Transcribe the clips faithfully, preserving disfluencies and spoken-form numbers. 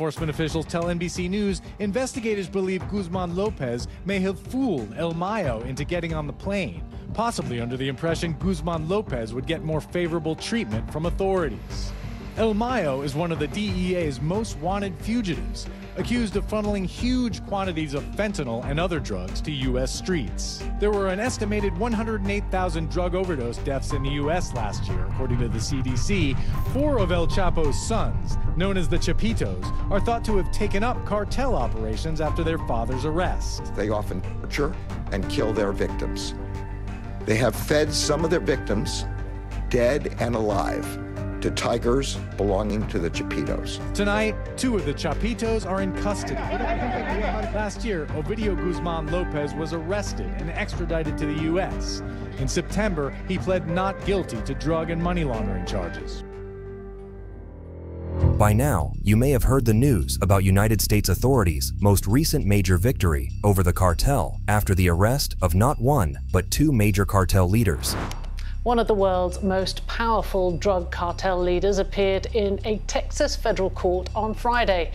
Enforcement officials tell N B C News investigators believe Guzman Lopez may have fooled El Mayo into getting on the plane, possibly under the impression Guzman Lopez would get more favorable treatment from authorities. El Mayo is one of the D E A's most wanted fugitives, accused of funneling huge quantities of fentanyl and other drugs to U S streets. There were an estimated one hundred eight thousand drug overdose deaths in the U S last year, according to the C D C. Four of El Chapo's sons, known as the Chapitos, are thought to have taken up cartel operations after their father's arrest. They often torture and kill their victims. They have fed some of their victims, dead and alive, to tigers belonging to the Chapitos. Tonight, two of the Chapitos are in custody. Last year, Ovidio Guzman Lopez was arrested and extradited to the U S In September, he pled not guilty to drug and money laundering charges. By now, you may have heard the news about United States authorities' most recent major victory over the cartel after the arrest of not one, but two major cartel leaders. One of the world's most powerful drug cartel leaders appeared in a Texas federal court on Friday.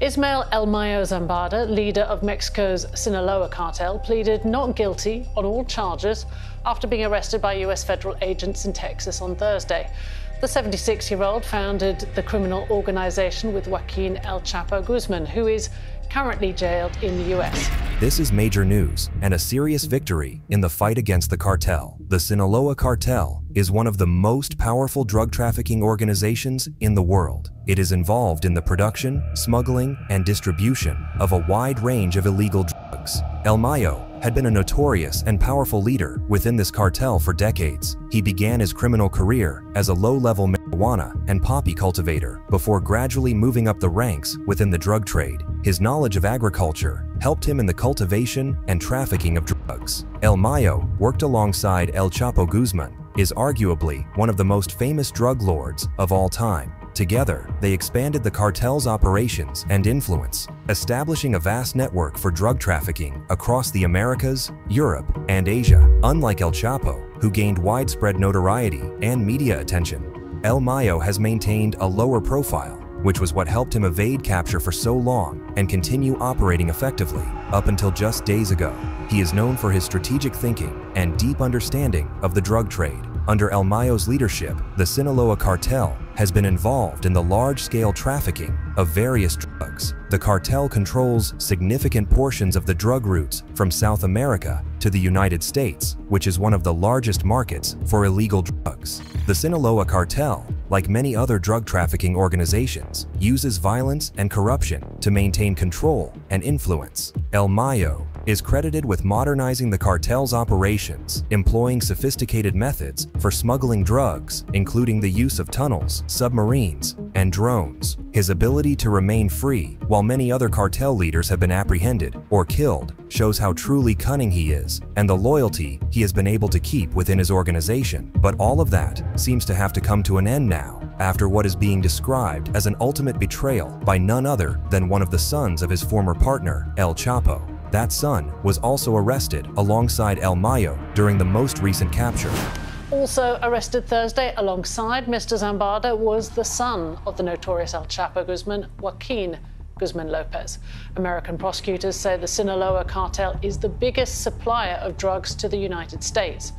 Ismael El Mayo Zambada, leader of Mexico's Sinaloa Cartel, pleaded not guilty on all charges after being arrested by U S federal agents in Texas on Thursday. The seventy-six-year-old founded the criminal organization with Joaquin El Chapo Guzman, who is currently jailed in the U S This is major news and a serious victory in the fight against the cartel. The Sinaloa Cartel is one of the most powerful drug trafficking organizations in the world. It is involved in the production, smuggling, and distribution of a wide range of illegal drugs. El Mayo had been a notorious and powerful leader within this cartel for decades. He began his criminal career as a low-level marijuana and poppy cultivator before gradually moving up the ranks within the drug trade. His knowledge of agriculture helped him in the cultivation and trafficking of drugs. El Mayo worked alongside El Chapo Guzman, is arguably one of the most famous drug lords of all time. Together, they expanded the cartel's operations and influence, establishing a vast network for drug trafficking across the Americas, Europe, and Asia. Unlike El Chapo, who gained widespread notoriety and media attention, El Mayo has maintained a lower profile, which was what helped him evade capture for so long and continue operating effectively up until just days ago. He is known for his strategic thinking and deep understanding of the drug trade. Under El Mayo's leadership, the Sinaloa Cartel has been involved in the large-scale trafficking of various drugs. The cartel controls significant portions of the drug routes from South America to the United States, which is one of the largest markets for illegal drugs. The Sinaloa Cartel, like many other drug trafficking organizations, uses violence and corruption to maintain control and influence. El Mayo is credited with modernizing the cartel's operations, employing sophisticated methods for smuggling drugs, including the use of tunnels, submarines, and drones. His ability to remain free, while many other cartel leaders have been apprehended or killed, shows how truly cunning he is and the loyalty he has been able to keep within his organization. But all of that seems to have to come to an end now, after what is being described as an ultimate betrayal by none other than one of the sons of his former partner, El Chapo. That son was also arrested alongside El Mayo during the most recent capture. Also arrested Thursday alongside Mister Zambada was the son of the notorious El Chapo Guzman, Joaquin Guzman Lopez. American prosecutors say the Sinaloa Cartel is the biggest supplier of drugs to the United States.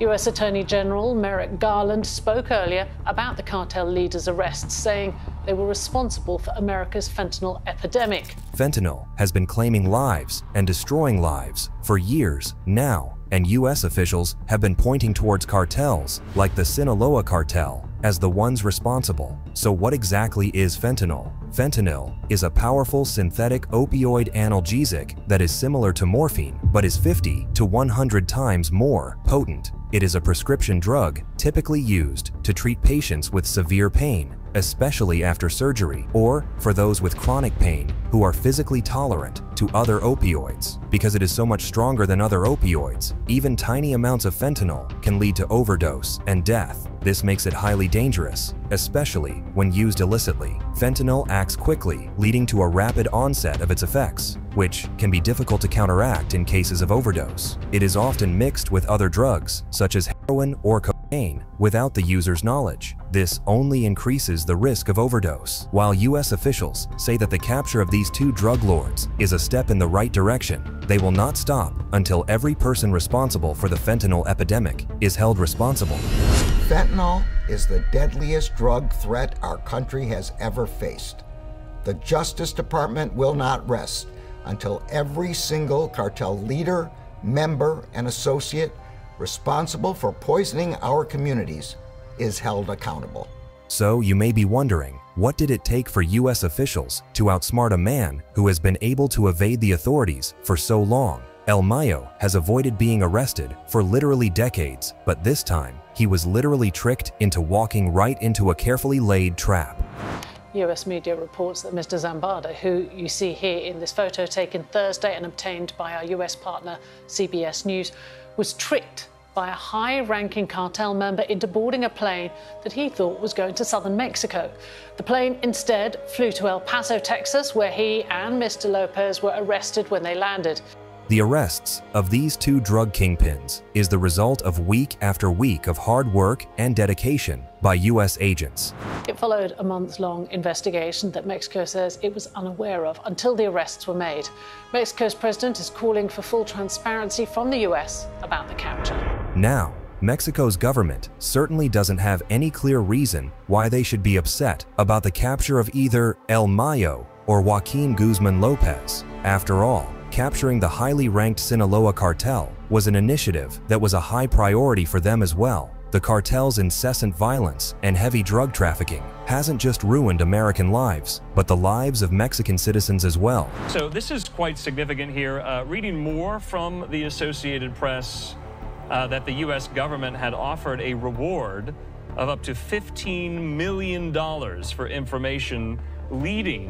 U S Attorney General Merrick Garland spoke earlier about the cartel leaders' arrests, saying they were responsible for America's fentanyl epidemic. Fentanyl has been claiming lives and destroying lives for years now, and U S officials have been pointing towards cartels like the Sinaloa Cartel as the ones responsible. So what exactly is fentanyl? Fentanyl is a powerful synthetic opioid analgesic that is similar to morphine, but is fifty to one hundred times more potent. It is a prescription drug typically used to treat patients with severe pain, especially after surgery, or for those with chronic pain who are physically tolerant to other opioids. Because it is so much stronger than other opioids, even tiny amounts of fentanyl can lead to overdose and death. This makes it highly dangerous, especially when used illicitly. Fentanyl acts quickly, leading to a rapid onset of its effects, which can be difficult to counteract in cases of overdose. It is often mixed with other drugs, such as heroin or cocaine, without the user's knowledge. This only increases the risk of overdose. While U S officials say that the capture of these two drug lords is a step in the right direction, they will not stop until every person responsible for the fentanyl epidemic is held responsible. Fentanyl is the deadliest drug threat our country has ever faced. The Justice Department will not rest until every single cartel leader, member, and associate responsible for poisoning our communities is held accountable. So you may be wondering, what did it take for U S officials to outsmart a man who has been able to evade the authorities for so long? El Mayo has avoided being arrested for literally decades, but this time he was literally tricked into walking right into a carefully laid trap. U S media reports that Mister Zambada, who you see here in this photo taken Thursday and obtained by our U S partner C B S News, was tricked by a high-ranking cartel member into boarding a plane that he thought was going to southern Mexico. The plane instead flew to El Paso, Texas, where he and Mister Lopez were arrested when they landed. The arrests of these two drug kingpins is the result of week after week of hard work and dedication by U S agents. It followed a month-long investigation that Mexico says it was unaware of until the arrests were made. Mexico's president is calling for full transparency from the U S about the capture. Now, Mexico's government certainly doesn't have any clear reason why they should be upset about the capture of either El Mayo or Joaquin Guzman Lopez. After all, capturing the highly ranked Sinaloa Cartel was an initiative that was a high priority for them as well. The cartel's incessant violence and heavy drug trafficking hasn't just ruined American lives, but the lives of Mexican citizens as well. So this is quite significant here. Uh, reading more from the Associated Press uh, that the U S government had offered a reward of up to fifteen million dollars for information leading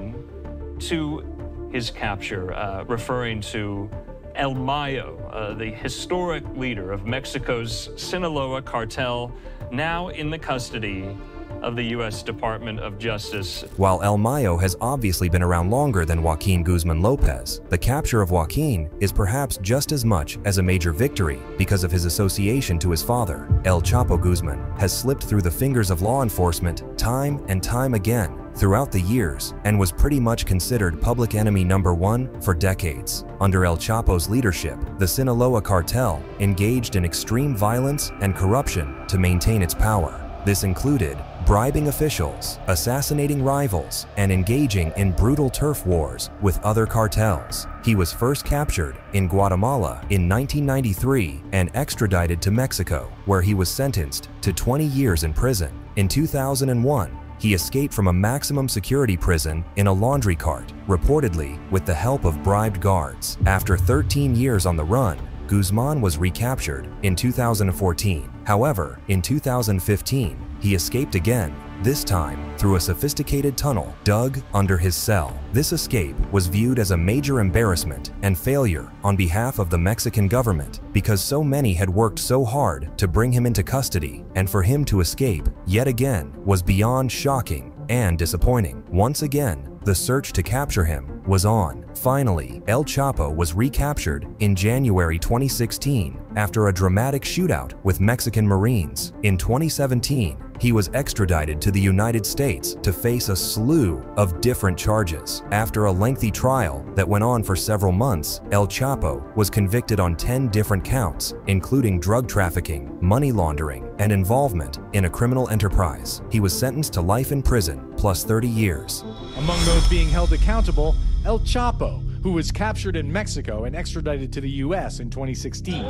to his capture, uh, referring to El Mayo, uh, the historic leader of Mexico's Sinaloa Cartel, now in the custody of the U S Department of Justice. While El Mayo has obviously been around longer than Joaquin Guzman Lopez, the capture of Joaquin is perhaps just as much as a major victory because of his association to his father. El Chapo Guzman has slipped through the fingers of law enforcement time and time again throughout the years and was pretty much considered public enemy number one for decades. Under El Chapo's leadership, the Sinaloa Cartel engaged in extreme violence and corruption to maintain its power. This included bribing officials, assassinating rivals, and engaging in brutal turf wars with other cartels. He was first captured in Guatemala in nineteen ninety-three and extradited to Mexico, where he was sentenced to twenty years in prison. In two thousand one, he escaped from a maximum security prison in a laundry cart, reportedly with the help of bribed guards. After thirteen years on the run, Guzman was recaptured in two thousand fourteen. However, in two thousand fifteen, he escaped again, this time through a sophisticated tunnel dug under his cell. This escape was viewed as a major embarrassment and failure on behalf of the Mexican government because so many had worked so hard to bring him into custody, and for him to escape yet again was beyond shocking and disappointing. Once again, the search to capture him was on. Finally, El Chapo was recaptured in January twenty sixteen after a dramatic shootout with Mexican Marines. In twenty seventeen, he was extradited to the United States to face a slew of different charges. After a lengthy trial that went on for several months, El Chapo was convicted on ten different counts, including drug trafficking, money laundering, and involvement in a criminal enterprise. He was sentenced to life in prison plus thirty years. Among those being held accountable, El Chapo, who was captured in Mexico and extradited to the U S in twenty sixteen.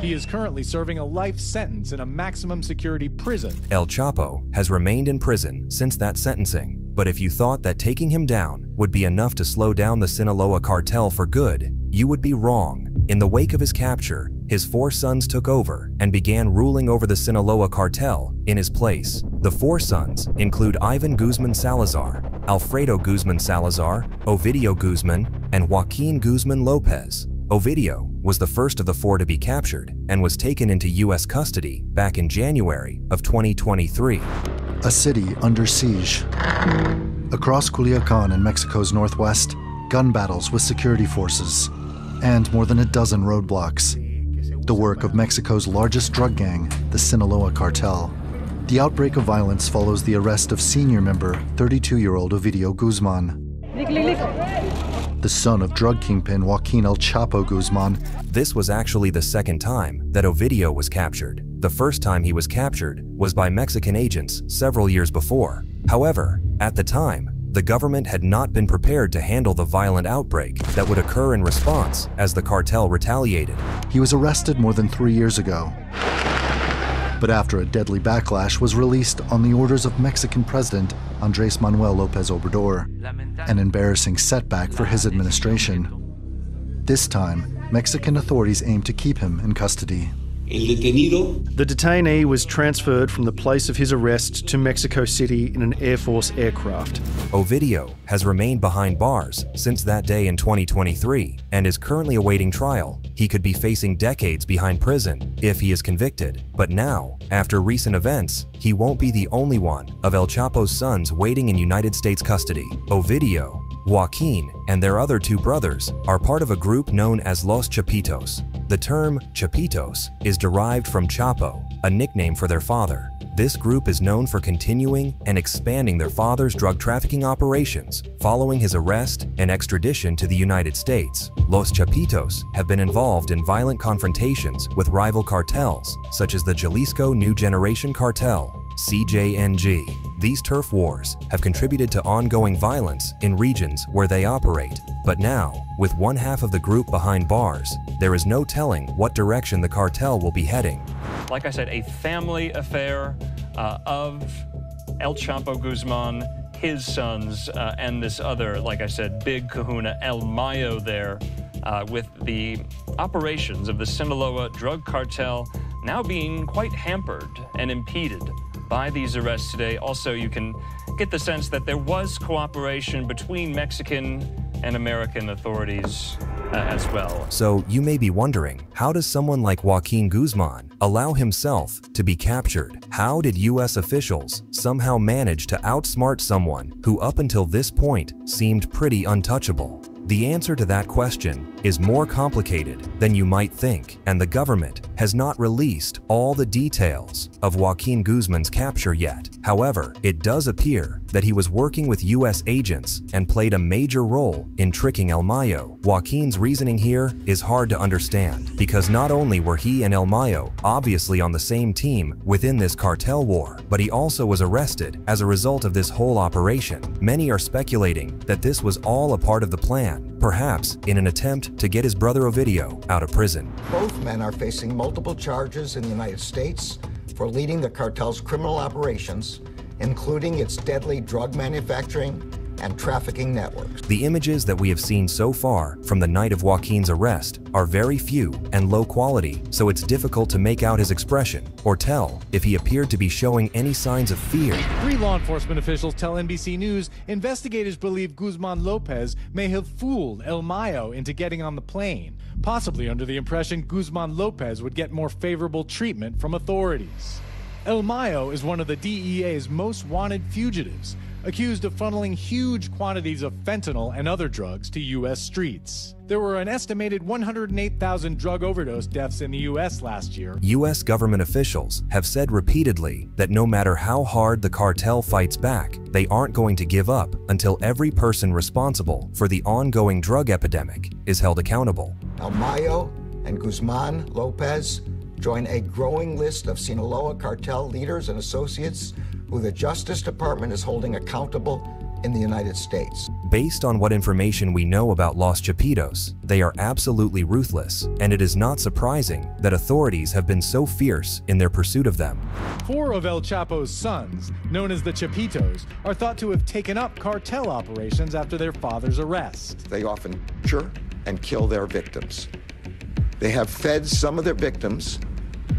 He is currently serving a life sentence in a maximum security prison. El Chapo has remained in prison since that sentencing, but if you thought that taking him down would be enough to slow down the Sinaloa Cartel for good, you would be wrong. In the wake of his capture, his four sons took over and began ruling over the Sinaloa Cartel in his place. The four sons include Ivan Guzman Salazar, Alfredo Guzman Salazar, Ovidio Guzman, and Joaquin Guzman Lopez. Ovidio was the first of the four to be captured and was taken into U S custody back in January of twenty twenty-three. A city under siege. Across Culiacan in Mexico's northwest, gun battles with security forces, and more than a dozen roadblocks, the work of Mexico's largest drug gang, the Sinaloa Cartel. The outbreak of violence follows the arrest of senior member, thirty-two-year-old Ovidio Guzman, the son of drug kingpin Joaquin El Chapo Guzman. This was actually the second time that Ovidio was captured. The first time he was captured was by Mexican agents several years before. However, at the time, the government had not been prepared to handle the violent outbreak that would occur in response as the cartel retaliated. He was arrested more than three years ago, but after a deadly backlash was released on the orders of Mexican President Andres Manuel Lopez Obrador, an embarrassing setback for his administration. This time, Mexican authorities aimed to keep him in custody. The detainee was transferred from the place of his arrest to Mexico City in an Air Force aircraft. Ovidio has remained behind bars since that day in twenty twenty-three and is currently awaiting trial. He could be facing decades behind prison if he is convicted. But now, after recent events, he won't be the only one of El Chapo's sons waiting in United States custody. Ovidio, Joaquin, and their other two brothers are part of a group known as Los Chapitos. The term Chapitos is derived from Chapo, a nickname for their father. This group is known for continuing and expanding their father's drug trafficking operations following his arrest and extradition to the United States. Los Chapitos have been involved in violent confrontations with rival cartels, such as the Jalisco New Generation Cartel, C J N G. These turf wars have contributed to ongoing violence in regions where they operate. But now, with one half of the group behind bars, there is no telling what direction the cartel will be heading. Like I said, a family affair uh, of El Chapo Guzman, his sons, uh, and this other, like I said, big kahuna El Mayo there, uh, with the operations of the Sinaloa drug cartel now being quite hampered and impeded by these arrests today. Also, you can get the sense that there was cooperation between Mexican and American authorities uh, as well. So you may be wondering, how does someone like Joaquin Guzman allow himself to be captured? How did U S officials somehow manage to outsmart someone who up until this point seemed pretty untouchable? The answer to that question is more complicated than you might think, and the government has not released all the details of Joaquin Guzman's capture yet. However, it does appear that he was working with U S agents and played a major role in tricking El Mayo. Joaquin's reasoning here is hard to understand, because not only were he and El Mayo obviously on the same team within this cartel war, but he also was arrested as a result of this whole operation. Many are speculating that this was all a part of the plan, perhaps in an attempt to get his brother Ovidio out of prison. Both men are facing multiple charges in the United States for leading the cartel's criminal operations, including its deadly drug manufacturing and trafficking networks. The images that we have seen so far from the night of Joaquin's arrest are very few and low quality, so it's difficult to make out his expression or tell if he appeared to be showing any signs of fear. Three law enforcement officials tell N B C News investigators believe Guzman Lopez may have fooled El Mayo into getting on the plane, possibly under the impression Guzman Lopez would get more favorable treatment from authorities. El Mayo is one of the D E A's most wanted fugitives, accused of funneling huge quantities of fentanyl and other drugs to U S streets. There were an estimated one hundred eight thousand drug overdose deaths in the U S last year. U S government officials have said repeatedly that no matter how hard the cartel fights back, they aren't going to give up until every person responsible for the ongoing drug epidemic is held accountable. El Mayo and Guzman Lopez join a growing list of Sinaloa cartel leaders and associates who the Justice Department is holding accountable in the United States. Based on what information we know about Los Chapitos, they are absolutely ruthless, and it is not surprising that authorities have been so fierce in their pursuit of them. Four of El Chapo's sons, known as the Chapitos, are thought to have taken up cartel operations after their father's arrest. They often torture and kill their victims. They have fed some of their victims,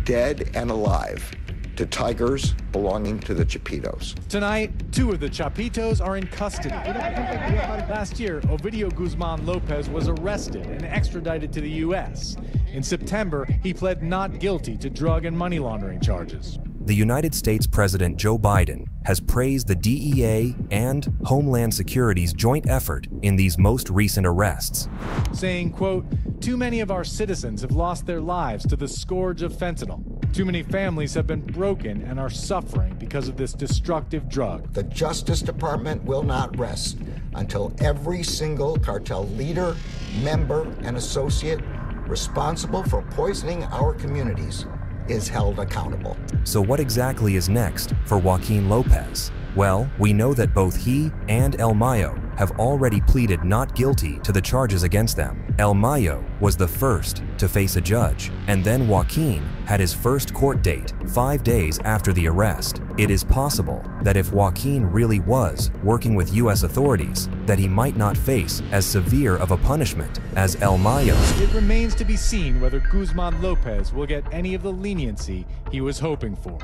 dead and alive, to tigers belonging to the Chapitos. Tonight, two of the Chapitos are in custody. Last year, Ovidio Guzman Lopez was arrested and extradited to the U S In September, he pled not guilty to drug and money laundering charges. The United States President Joe Biden has praised the D E A and Homeland Security's joint effort in these most recent arrests, saying, quote, "Too many of our citizens have lost their lives to the scourge of fentanyl. Too many families have been broken and are suffering because of this destructive drug. The Justice Department will not rest until every single cartel leader, member, and associate responsible for poisoning our communities is held accountable." So what exactly is next for Joaquin Lopez? Well, we know that both he and El Mayo have already pleaded not guilty to the charges against them. El Mayo was the first to face a judge, and then Joaquin had his first court date five days after the arrest. It is possible that if Joaquin really was working with U S authorities, that he might not face as severe of a punishment as El Mayo. It remains to be seen whether Guzman Lopez will get any of the leniency he was hoping for.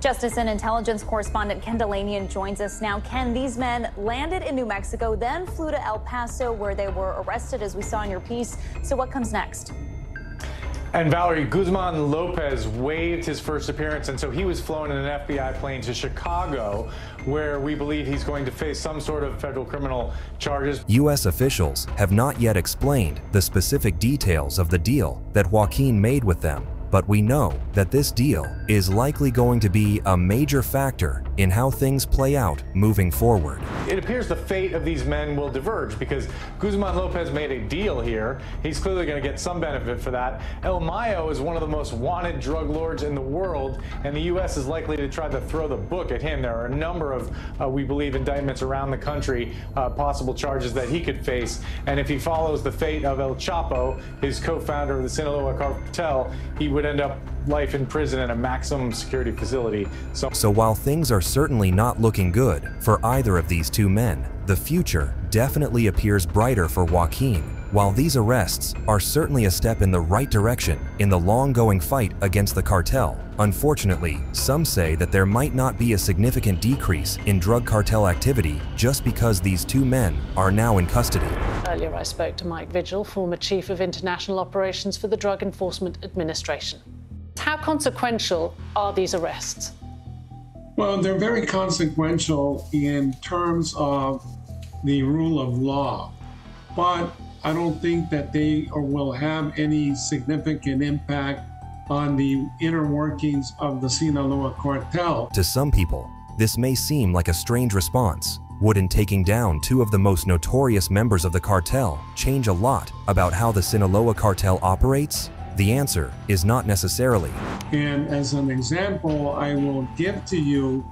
Justice and intelligence correspondent Ken Delanian joins us now. Ken, these men landed in New Mexico, then flew to El Paso, where they were arrested, as we saw in your piece. So what comes next? And Valerie, Guzman Lopez waived his first appearance, and so he was flown in an F B I plane to Chicago, where we believe he's going to face some sort of federal criminal charges. U S officials have not yet explained the specific details of the deal that Joaquin made with them. But we know that this deal is likely going to be a major factor in how things play out moving forward. It appears the fate of these men will diverge because Guzman Lopez made a deal here. He's clearly going to get some benefit for that. El Mayo is one of the most wanted drug lords in the world, and the U S is likely to try to throw the book at him. There are a number of, uh, we believe, indictments around the country, uh, possible charges that he could face. And if he follows the fate of El Chapo, his co-founder of the Sinaloa Cartel, he would would end up life in prison in a maximum security facility. So, so while things are certainly not looking good for either of these two men, the future definitely appears brighter for Joaquin. While these arrests are certainly a step in the right direction in the long-going fight against the cartel, unfortunately, some say that there might not be a significant decrease in drug cartel activity just because these two men are now in custody. Earlier, I spoke to Mike Vigil, former Chief of International Operations for the Drug Enforcement Administration. How consequential are these arrests? Well, they're very consequential in terms of the rule of law, but I don't think that they or will have any significant impact on the inner workings of the Sinaloa Cartel. To some people, this may seem like a strange response. Wouldn't taking down two of the most notorious members of the cartel change a lot about how the Sinaloa Cartel operates? The answer is not necessarily. And as an example, I will give to you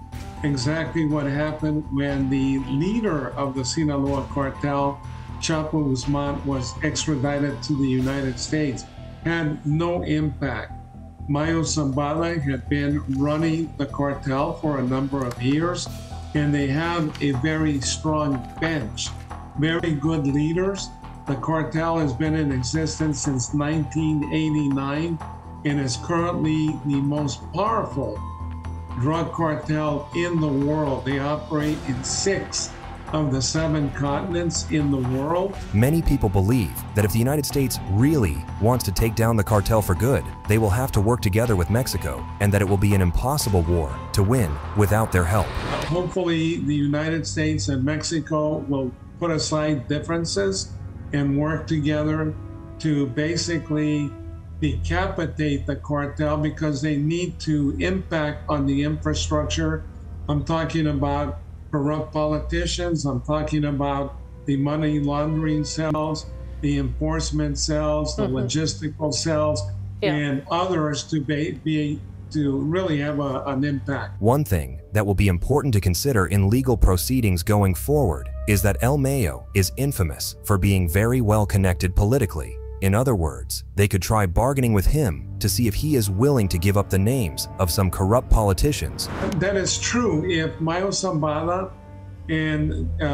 exactly what happened when the leader of the Sinaloa Cartel, Chapo Guzman, was extradited to the United States. Had no impact. Mayo Zambada had been running the cartel for a number of years, and they have a very strong bench, very good leaders. The cartel has been in existence since nineteen eighty-nine and is currently the most powerful drug cartel in the world. They operate in six of the seven continents in the world. Many people believe that if the United States really wants to take down the cartel for good, they will have to work together with Mexico, and that it will be an impossible war to win without their help. Hopefully, the United States and Mexico will put aside differences and work together to basically decapitate the cartel, because they need to impact on the infrastructure. I'm talking about corrupt politicians, I'm talking about the money laundering cells, the enforcement cells, the mm-hmm. logistical cells, yeah. and others to be, be to really have a, an impact. One thing that will be important to consider in legal proceedings going forward is that El Mayo is infamous for being very well connected politically. In other words, they could try bargaining with him to see if he is willing to give up the names of some corrupt politicians. That is true. If Mayo Zambada and uh,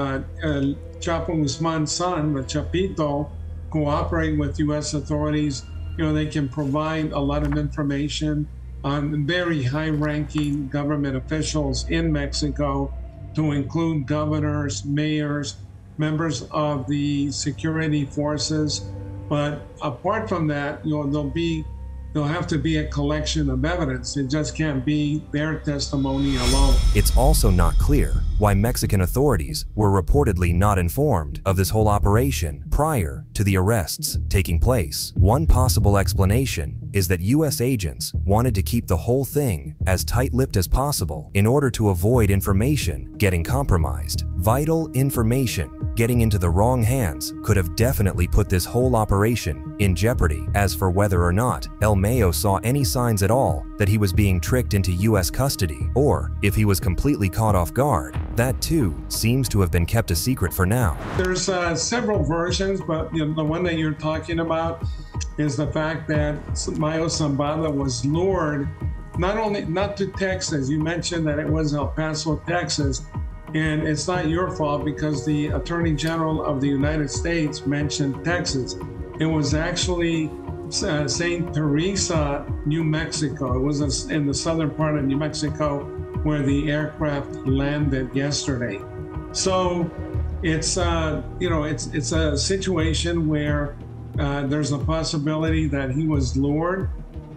uh, Chapo Guzman's son, the Chapito, cooperate with U S authorities, you know, they can provide a lot of information on very high-ranking government officials in Mexico, to include governors, mayors, members of the security forces. But apart from that, you know, there'll be there'll have to be a collection of evidence. It just can't be their testimony alone. It's also not clear why Mexican authorities were reportedly not informed of this whole operation prior to the arrests taking place. One possible explanation is that U S agents wanted to keep the whole thing as tight-lipped as possible in order to avoid information getting compromised. Vital information getting into the wrong hands could have definitely put this whole operation in jeopardy. As for whether or not El Mayo saw any signs at all that he was being tricked into U S custody, or if he was completely caught off guard, that too seems to have been kept a secret for now. There's uh, several versions, but you know, the one that you're talking about is the fact that Mayo Zambada was lured not only not to Texas. You mentioned that it was El Paso, Texas, and it's not your fault because the Attorney General of the United States mentioned Texas. It was actually uh, Saint Teresa, New Mexico. It was in the southern part of New Mexico where the aircraft landed yesterday. So it's uh, you know it's it's a situation where uh, there's a possibility that he was lured.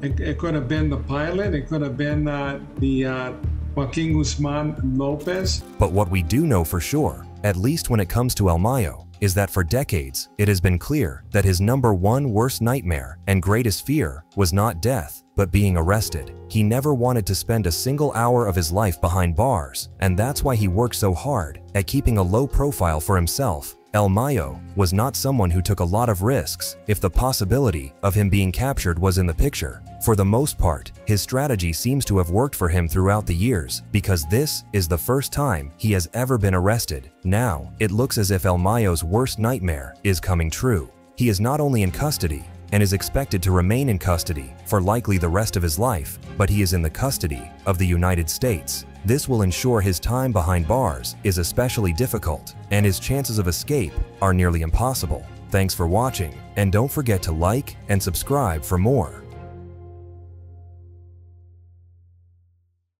It, it could have been the pilot. It could have been uh, the uh, Joaquin Guzman Lopez. But what we do know for sure, at least when it comes to El Mayo, is that for decades, it has been clear that his number one worst nightmare and greatest fear was not death, but being arrested. He never wanted to spend a single hour of his life behind bars, and that's why he worked so hard at keeping a low profile for himself. El Mayo was not someone who took a lot of risks if the possibility of him being captured was in the picture. For the most part, his strategy seems to have worked for him throughout the years, because this is the first time he has ever been arrested. Now, it looks as if El Mayo's worst nightmare is coming true. He is not only in custody and is expected to remain in custody for likely the rest of his life, but he is in the custody of the United States. This will ensure his time behind bars is especially difficult, and his chances of escape are nearly impossible. Thanks for watching, and don't forget to like and subscribe for more.